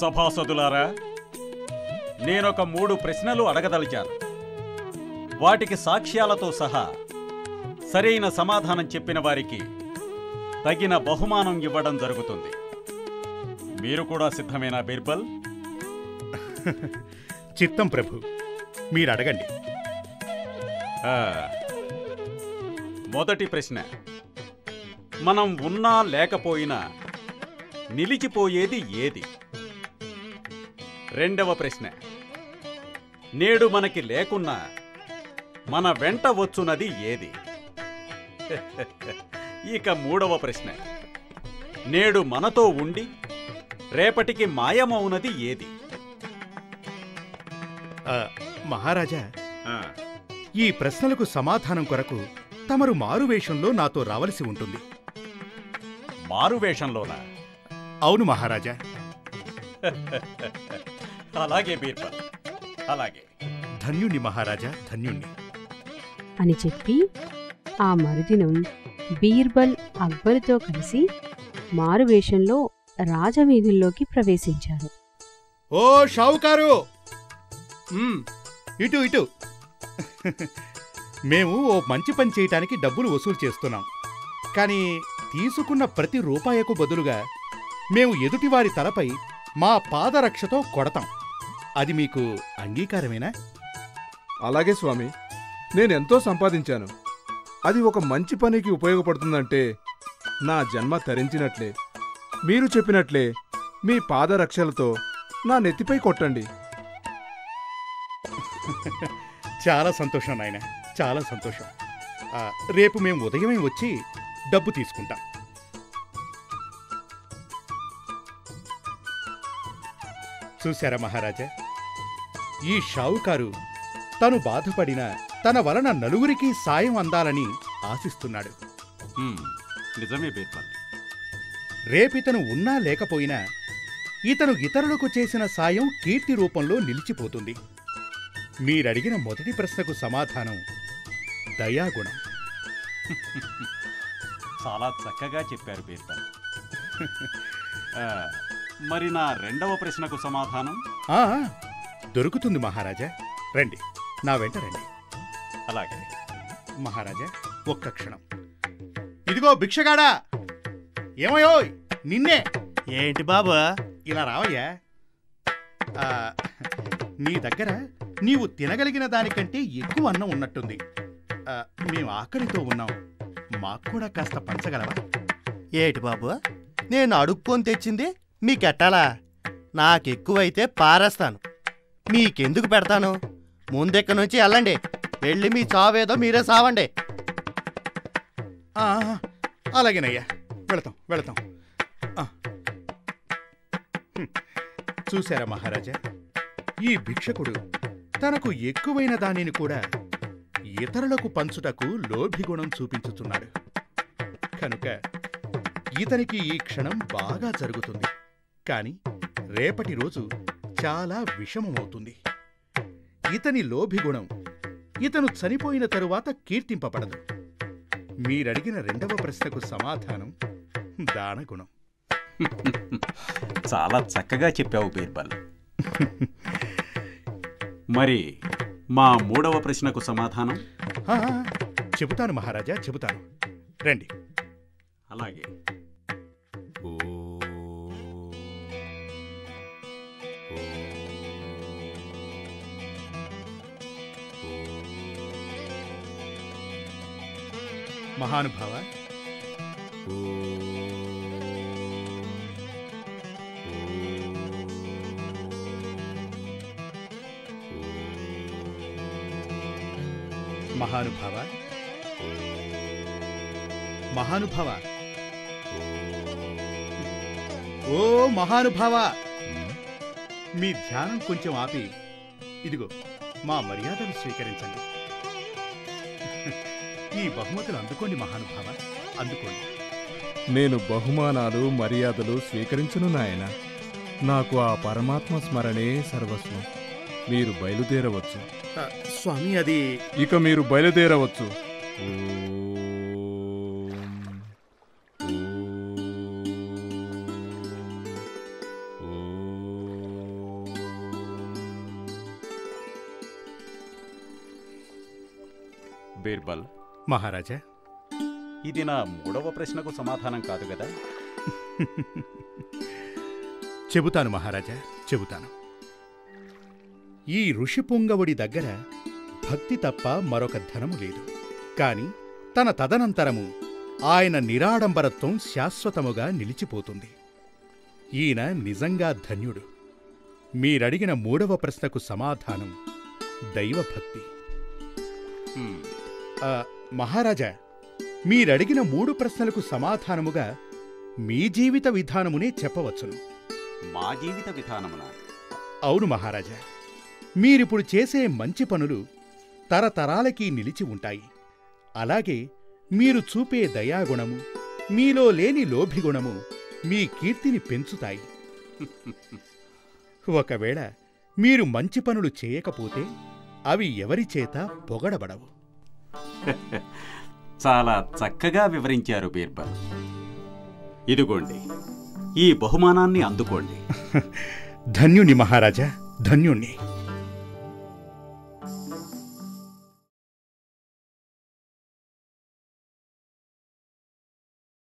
సభాసదులారా, నేనొక 3 ప్రశ్నలు అడగదలిచాను. వాటికి సాక్ష్యాలతో సహా సరైన సమాధానం చెప్పిన వారికి తగిన బహుమానం ఇవ్వడం జరుగుతుంది. మీరు కూడా సిద్ధమేనా బీర్బల్? చిత్తం ప్రభు, మీరు అడగండి. మొదటి ప్రశ్న, మనం ఉన్నా లేకపోయినా నిలిచిపోయేది ఏది? రెండవ ప్రశ్న, నేడు మనకి లేకున్నా మన వెంట వచ్చునది ఏది? ఇక మూడవ ప్రశ్న, నేడు మనతో ఉండి రేపటికి మాయమవునది ఏది? మహారాజా, ఈ ప్రశ్నలకు సమాధానం కొరకు తమరు మారువేషంలో నాతో రావలసి ఉంటుంది. మారువేషంలోనా? అవును మహారాజా. అలాగే బీర్బల్, అలాగే. ధన్యుణ్ణి మహారాజా, ధన్యుణ్ణి అని చెప్పి ఆ మరుదినం బీర్బల్ అక్బర్తో కలిసి మారువేషంలో రాజవీధుల్లోకి ప్రవేశించారు. ఓ షావుకారు, ఇటు ఇటు, మేము ఓ మంచి పని చేయటానికి డబ్బులు వసూలు చేస్తున్నాం. కానీ తీసుకున్న ప్రతి రూపాయకు బదులుగా మేము ఎదుటివారి తలపై మా పాదరక్షతో కొడతాం. అది మీకు అంగీకారమేనా? అలాగే స్వామి, నేనెంతో సంపాదించాను. అది ఒక మంచి పనికి ఉపయోగపడుతుందంటే నా జన్మ తరించినట్లే. మీరు చెప్పినట్లే మీ పాదరక్షలతో నా నెత్తిపై కొట్టండి. చాలా సంతోషం నాయన, చాలా సంతోషం. రేపు మేము ఉదయమే వచ్చి డబ్బు తీసుకుంటాం. చూశారా మహారాజా, ఈ షావుకారు తను బాధపడిన తన వలన నలుగురికి సాయం అందాలని ఆశిస్తున్నాడు. నిజమే బీర్బల్, రేపితను ఉన్నా లేకపోయినా ఇతను ఇతరులకు చేసిన సాయం కీర్తి రూపంలో నిలిచిపోతుంది. మీరడిగిన మొదటి ప్రశ్నకు సమాధానం దయాగుణం. చాలా చక్కగా చెప్పారు బీర్బల్. మరి నా రెండవ ప్రశ్నకు సమాధానం దొరుకుతుంది మహారాజా. రండి, నా వెంట రండి. అలాగే మహారాజా. ఒక్క క్షణం, ఇదిగో భిక్షగాడా, ఏమయ్యో నిన్నే. ఏంటి బాబు ఇలా రావయ్యా. నీ దగ్గర నీవు తినగలిగిన దానికంటే ఎక్కువ అన్నం ఉన్నట్టుంది. మేము ఆకలితో ఉన్నాం, మాకు కూడా కాస్త పంచగలవా? ఏటి బాబు, నేను అడుక్కొని తెచ్చింది మీకెట్టాలా? నాకెక్కువైతే పారేస్తాను, మీకెందుకు పెడతాను? ముందెక్క నుంచి వెళ్ళండి, వెళ్ళి మీ చావేదో మీరే సావండి. అలాగేనయ్యా, వెళతాం వెళతాం. చూశారా మహారాజా, ఈ భిక్షకుడు తనకు ఎక్కువైన దానిని కూడా ఇతరులకు పంచుటకు లోభిగుణం చూపించుతున్నాడు. కనుక ఇతనికి ఈ క్షణం బాగా జరుగుతుంది, కాని రేపటి రోజు చాలా విషమమవుతుంది. ఇతని లోభిగుణం ఇతను చనిపోయిన తరువాత కీర్తింపబడదు. మీరడిగిన రెండవ ప్రశ్నకు సమాధానం దానగుణం. చాలా చక్కగా చెప్పావు బీర్బల్. మరి మా మూడవ ప్రశ్నకు సమాధానం చెబుతాను మహారాజా, చెబుతాను. రండి. అలాగే. మహానుభావ, మహానుభావ, మహానుభావ, ఓ మహానుభావ, మీ ధ్యానం కొంచెం ఆపి ఇదిగో మా మర్యాదను స్వీకరించండి. ఈ బహుమతులు అందుకోండి మహానుభావ, అందుకోండి. నేను బహుమానాలు మర్యాదలు స్వీకరించును నాయన. నాకు ఆ పరమాత్మ స్మరణే సర్వస్వం. మీరు బయలుదేరవచ్చు స్వామి. అది ఇక మీరు బయలుదేరవచ్చు. बीर्बल महाराजा इदी ना मूडव प्रश्नकु समाधानं कादु कदा చెబుతాను महाराजा చెబుతాను ఈ ఋషి పొంగవడి దగ్గర భక్తి తప్ప మరొక ధనము లేదు కానీ తన తదనంతరము ఆయన నిరాడంబరత్వం శాశ్వతముగా నిలిచిపోతుంది ఈయన నిజంగా ధన్యుడు మీరడిగిన మూడవ ప్రశ్నకు సమాధానం దైవభక్తి మహారాజా మీరడిగిన మూడు ప్రశ్నలకు సమాధానముగా మీ జీవిత విధానమునే చెప్పవచ్చును మా జీవిత విధానమున అవును మహారాజా మీరిప్పుడు చేసే మంచి పనులు తరతరాలకి నిలిచి ఉంటాయి అలాగే మీరు చూపే దయాగుణము మీలో లేని లోభిగుణము మీ కీర్తిని పెంచుతాయి ఒకవేళ మీరు మంచి పనులు చేయకపోతే అవి ఎవరిచేత పొగడబడవు చాలా చక్కగా వివరించారు బీర్బల్ ఇదిగోండి ఈ బహుమానాన్ని అందుకోండి ధన్యుని మహారాజా ధన్యుని